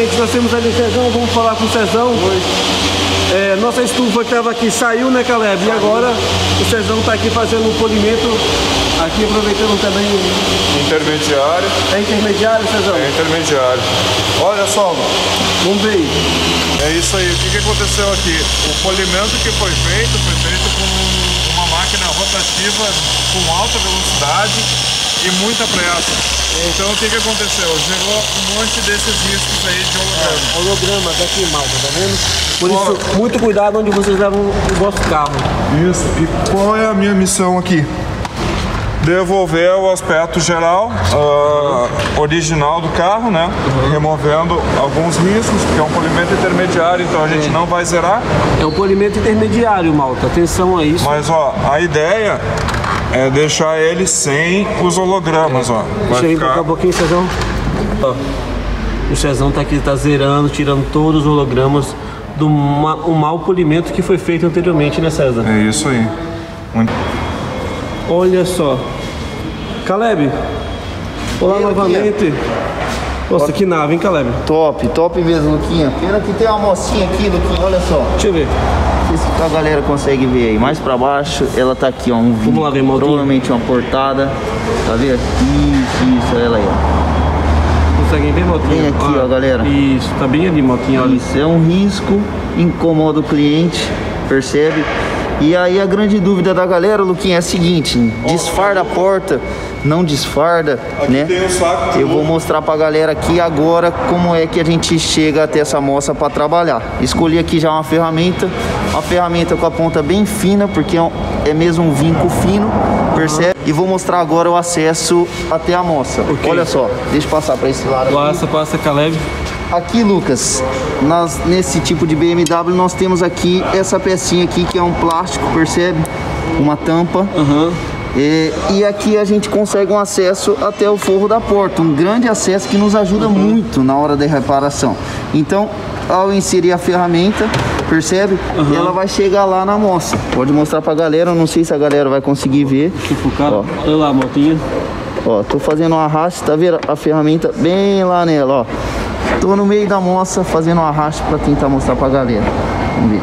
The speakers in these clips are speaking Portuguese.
Primeiramente nós temos ali o Cezão, vamos falar com o Cezão. É, nossa estufa que estava aqui saiu, né, Caleb? E agora o Cezão está aqui fazendo um polimento, aqui aproveitando também o... Intermediário. É intermediário, Cezão? É intermediário. Olha só, mano. Vamos ver aí. É isso aí. O que aconteceu aqui? O polimento que foi feito com uma máquina rotativa com alta velocidade e muita pressa. Então o que aconteceu? Gerou um monte desses riscos aí de holograma. É, holograma daqui, malta, tá vendo? Por isso, muito cuidado onde vocês levam o vosso carro. Isso. E qual é a minha missão aqui? Devolver o aspecto geral, original do carro, né? Uhum. Removendo alguns riscos, porque é um polimento intermediário, então a gente não vai zerar. É um polimento intermediário, malta. Atenção a isso. Mas, ó, a ideia... é deixar ele sem os hologramas, ó. Vai ficar... um pouquinho, Cezão. Ó, o Cezão tá aqui, tá zerando, tirando todos os hologramas do mau polimento que foi feito anteriormente, né, César? É isso aí. Muito... Olha só. Caleb, olá novamente. Nossa, top. Que nave, hein, Caleb? Top, top mesmo, Luquinha. Pena que tem uma mocinha aqui, Luquinha, olha só. Deixa eu ver. A galera consegue ver aí, mais pra baixo ela tá aqui, ó, um vidro. Vamos lá ver, provavelmente uma portada, tá vendo? Isso, ela aí, ó. Conseguem ver, Motinha? Tem aqui, ó, galera. Isso, tá bem ali, Motinha, olha. Isso, é um risco, incomoda o cliente, percebe? E aí a grande dúvida da galera, Luquinha, é a seguinte, desfarda a porta, não desfarda, aqui, né? Tem um saco. Eu vou mostrar pra galera aqui agora como é que a gente chega até essa moça pra trabalhar. Escolhi aqui já uma ferramenta com a ponta bem fina, porque é mesmo um vinco fino, percebe? E vou mostrar agora o acesso até a moça. Okay. Olha só, deixa eu passar pra esse lado. Passa, aqui. Passa, Caleb. Aqui, Lucas, nesse tipo de BMW nós temos aqui essa pecinha aqui que é um plástico, percebe? Uma tampa. Uhum. E aqui a gente consegue um acesso até o forro da porta, um grande acesso que nos ajuda muito na hora da reparação. Então, ao inserir a ferramenta, percebe? Uhum. Ela vai chegar lá na moça. Pode mostrar pra galera, eu não sei se a galera vai conseguir ver. Tipo, cara, olha lá, motinha. Ó, tô fazendo um arrasto, tá vendo? A ferramenta bem lá nela, ó. Tô no meio da moça fazendo um arrasto pra tentar mostrar pra galera. Vamos ver.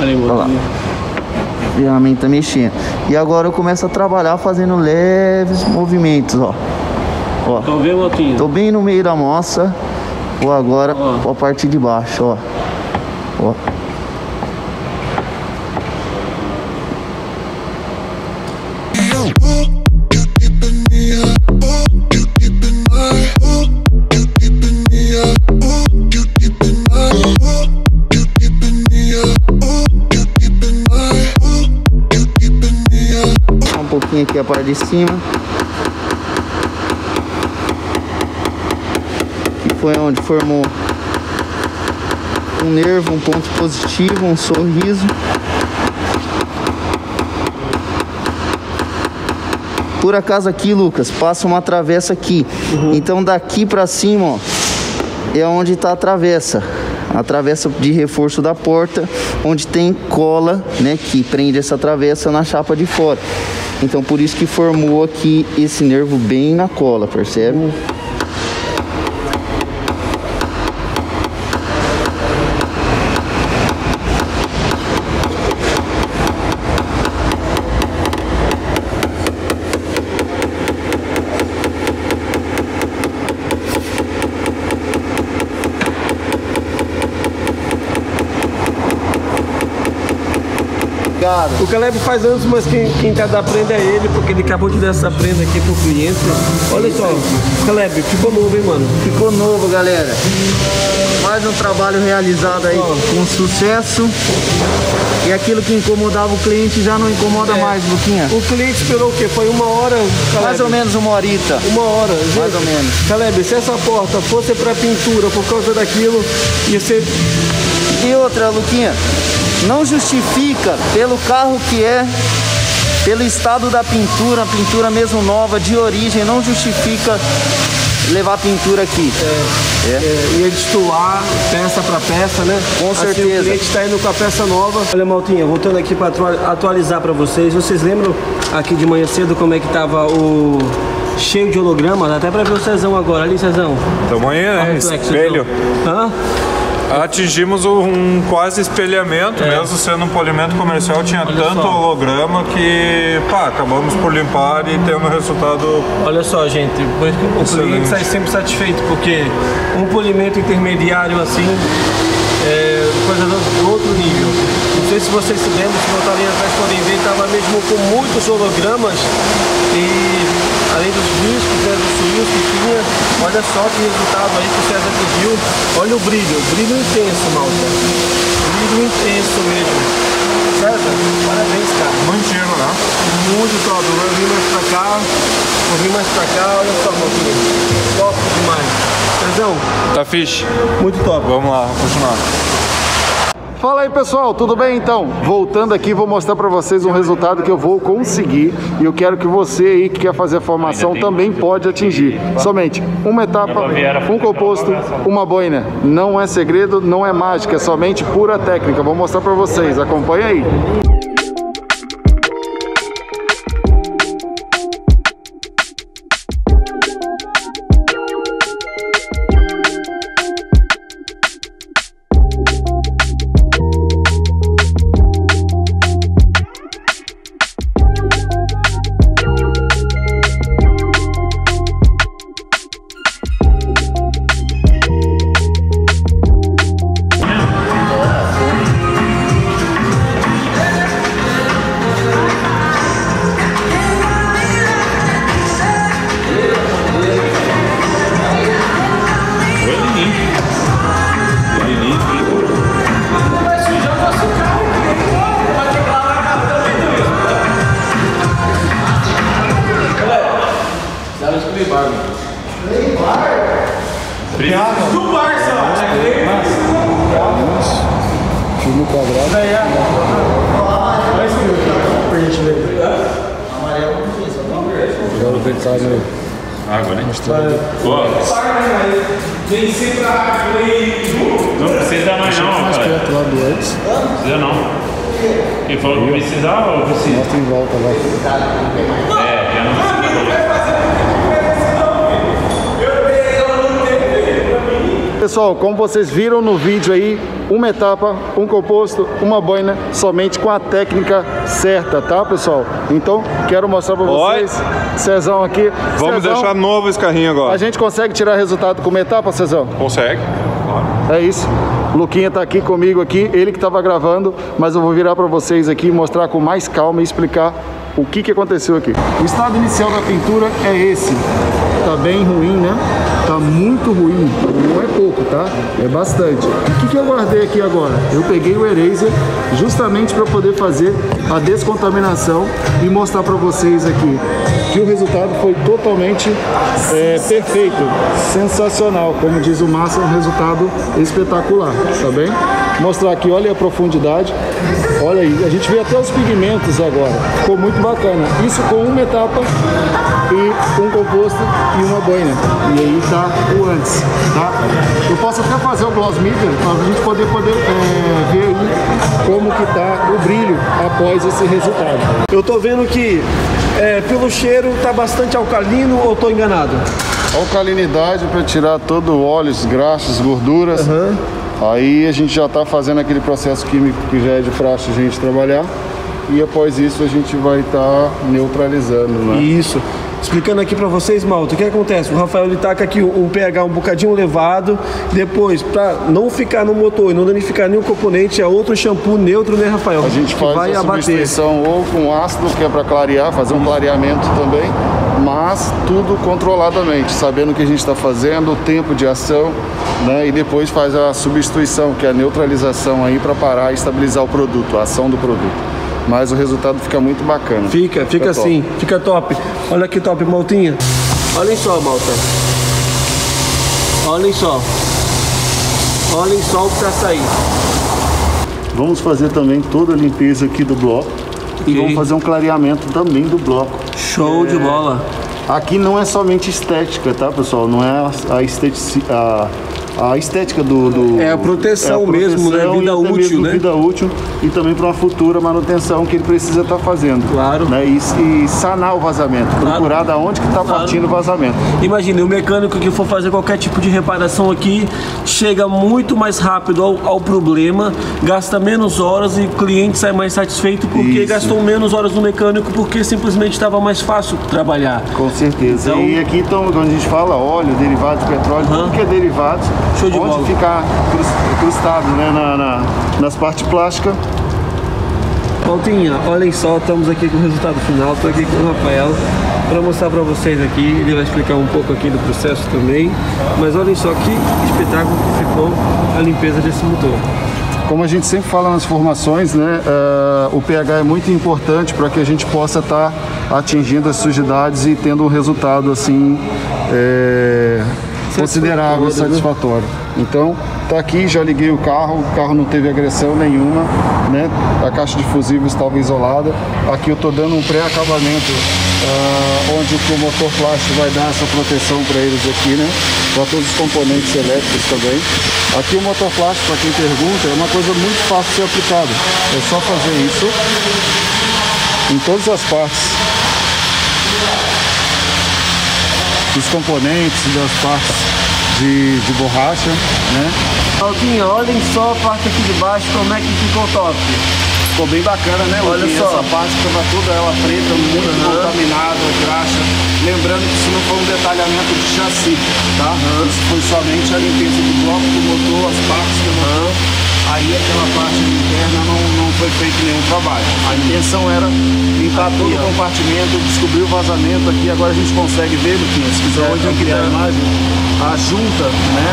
Olha lá. A ferramenta mexendo. E agora eu começo a trabalhar fazendo leves movimentos, ó. Ó. Tô bem, Motinha. Tô bem no meio da moça. Vou agora a parte de baixo, ó. Ó. Aqui a parte de cima, que foi onde formou um nervo, um ponto positivo, um sorriso. Por acaso aqui, Lucas, passa uma travessa aqui. Uhum. Então daqui pra cima, ó, é onde tá a travessa. A travessa de reforço da porta, onde tem cola, né, que prende essa travessa na chapa de fora. Então por isso que formou aqui esse nervo bem na cola, percebe? O Caleb faz antes, mas quem tá da prenda é ele, porque ele acabou de dar essa prenda aqui pro cliente. Olha só, Caleb, ficou novo, hein, mano? Ficou novo, galera. Mais um trabalho realizado aí com sucesso. E aquilo que incomodava o cliente já não incomoda mais, Luquinha. O cliente esperou o quê? Foi uma hora, Caleb? Mais ou menos uma horita. Uma hora, gente. Mais ou menos. Caleb, se essa porta fosse pra pintura por causa daquilo, ia ser... E outra, Luquinha... não justifica pelo carro que é, pelo estado da pintura, a pintura mesmo nova, de origem, não justifica levar pintura aqui. Ia destoar peça para peça, né? Com certeza. Assim, o cliente está indo com a peça nova. Olha, Maltinha, voltando aqui para atualizar para vocês. Vocês lembram aqui de manhã cedo como é que estava o... cheio de hologramas, até pra ver o Cezão agora. Ali, Cezão. Tamo aí, né? Espelho. Hã? Atingimos um quase espelhamento, mesmo sendo um polimento comercial, tinha tanto holograma que, pá, acabamos por limpar e tendo um resultado... Olha só, gente, por isso que o cliente sai sempre satisfeito, porque um polimento intermediário assim é coisa do outro nível. Não sei se vocês se lembram, se botar ali atrás podem ver, estava mesmo com muitos hologramas e... além dos riscos, né, dos suíos que tinha, olha só que resultado aí que o César pediu. Olha o brilho intenso, malta. Brilho intenso mesmo. César, parabéns, cara. Muito giro, né? Muito top. Eu vim mais pra cá, olha só, meu filho. Top demais. Cezão. Tá fixe. Muito top. Vamos lá, vamos continuar. Fala aí, pessoal, tudo bem? Então, voltando aqui, vou mostrar para vocês um resultado que eu vou conseguir e eu quero que você aí que quer fazer a formação também pode atingir. Somente uma etapa, um composto, uma boina. Não é segredo, não é mágica, é somente pura técnica. Vou mostrar para vocês, acompanha aí. Não precisa mais não, mais cara. Perto lá do antes. Não precisa não. Ele falou que precisava ou precisa? Mostra em volta lá. É, já não precisa. Pessoal, como vocês viram no vídeo aí, uma etapa, um composto, uma boina, somente com a técnica certa, tá, pessoal? Então, quero mostrar pra vocês. Oi. Cezão aqui. Vamos Cezão, deixar novo esse carrinho agora. A gente consegue tirar resultado com uma etapa, Cezão? Consegue. É isso. Luquinha tá aqui comigo, aqui, ele que tava gravando, mas eu vou virar pra vocês aqui, mostrar com mais calma e explicar o que que aconteceu aqui. O estado inicial da pintura é esse. Tá bem ruim, né? Tá muito ruim, não é pouco, tá? É bastante. O que que eu guardei aqui agora? Eu peguei o eraser justamente para poder fazer a descontaminação e mostrar para vocês aqui que o resultado foi totalmente perfeito, sensacional. Como diz o Márcio, é um resultado espetacular, tá bem? Mostrar aqui, olha a profundidade, olha aí, a gente vê até os pigmentos agora, ficou muito bacana. Isso com uma etapa e um composto e uma boina, e aí tá o antes, tá? Eu posso até fazer o gloss meter para a gente poder ver aí como que tá o brilho após esse resultado. Eu tô vendo que pelo cheiro tá bastante alcalino ou tô enganado? Alcalinidade para tirar todo óleos, graxas, gorduras. Uhum. Aí a gente já está fazendo aquele processo químico que já é de praxe a gente trabalhar e após isso a gente vai estar neutralizando, né? Isso. Explicando aqui para vocês, malta, o que acontece? O Rafael ele taca aqui um pH um bocadinho elevado, depois, para não ficar no motor e não danificar nenhum componente, é outro shampoo neutro, né, Rafael? A gente faz a substituição ou com ácido, que é para clarear, fazer um clareamento também, mas tudo controladamente, sabendo o que a gente está fazendo, o tempo de ação, né, e depois faz a substituição, que é a neutralização aí para parar e estabilizar o produto, a ação do produto. Mas o resultado fica muito bacana. Fica assim, fica top. Olha que top, maltinha. Olhem só, malta. Olhem só. Olhem só o que tá saindo. Vamos fazer também toda a limpeza aqui do bloco. Okay. E vamos fazer um clareamento também do bloco. Show de bola. Aqui não é somente estética, tá, pessoal? Não é a a estética do... É a proteção, mesmo, né? Vida útil, mesmo, né? Vida útil e também para uma futura manutenção que ele precisa estar fazendo. Claro. Né? E sanar o vazamento, claro. Procurar de onde que está partindo o vazamento. Imagina, o mecânico que for fazer qualquer tipo de reparação aqui, chega muito mais rápido ao problema, gasta menos horas e o cliente sai mais satisfeito porque gastou menos horas no mecânico, porque simplesmente estava mais fácil trabalhar. Com certeza. Então, e aqui, então, quando a gente fala óleo, derivados, petróleo, tudo que é derivado, pode ficar crustado, né, nas partes plásticas. Voltinha, olhem só, estamos aqui com o resultado final. Estou aqui com o Rafael para mostrar para vocês aqui, ele vai explicar um pouco aqui do processo também, mas olhem só que espetáculo que ficou a limpeza desse motor. Como a gente sempre fala nas formações, né, o pH é muito importante para que a gente possa estar atingindo as sujidades e tendo um resultado assim considerável, satisfatório. Então, tá aqui, já liguei o carro não teve agressão nenhuma, né? A caixa de fusível estava isolada. Aqui eu tô dando um pré-acabamento, onde que o motor plástico vai dar essa proteção para eles aqui, né? Para todos os componentes elétricos também. Aqui o motor plástico, para quem pergunta, é uma coisa muito fácil de ser aplicada. É só fazer isso em todas as partes. Dos componentes, das partes de borracha, né? Altinho, olhem só a parte aqui de baixo, como é que ficou top. Ficou bem bacana, né? Olha só. Essa parte estava toda ela preta, muito contaminada, graxa. Lembrando que isso não foi um detalhamento de chassi, tá? Isso foi somente a limpeza do bloco, do motor, as partes do motor. Aí aquela parte interna não foi feito nenhum trabalho. A intenção era limpar todo o compartimento, descobrir o vazamento aqui. Agora a gente consegue ver, Luquinha, se quiser hoje aqui na imagem, a junta, né?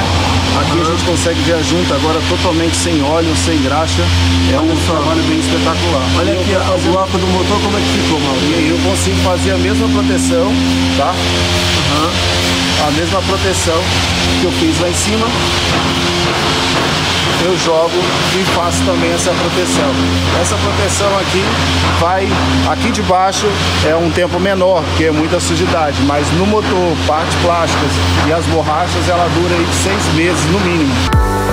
Aqui a gente consegue ver a junta agora totalmente sem óleo, sem graxa. É um trabalho bem espetacular. Olha aqui o bloco do motor, como é que ficou, Mauro? E aí eu consigo fazer a mesma proteção, tá? A mesma proteção que eu fiz lá em cima. Eu jogo e faço também essa proteção. Essa proteção aqui vai, aqui de baixo é um tempo menor, porque é muita sujidade, mas no motor, partes plásticas e as borrachas, ela dura aí 6 meses no mínimo.